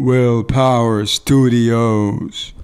Willpower Studios.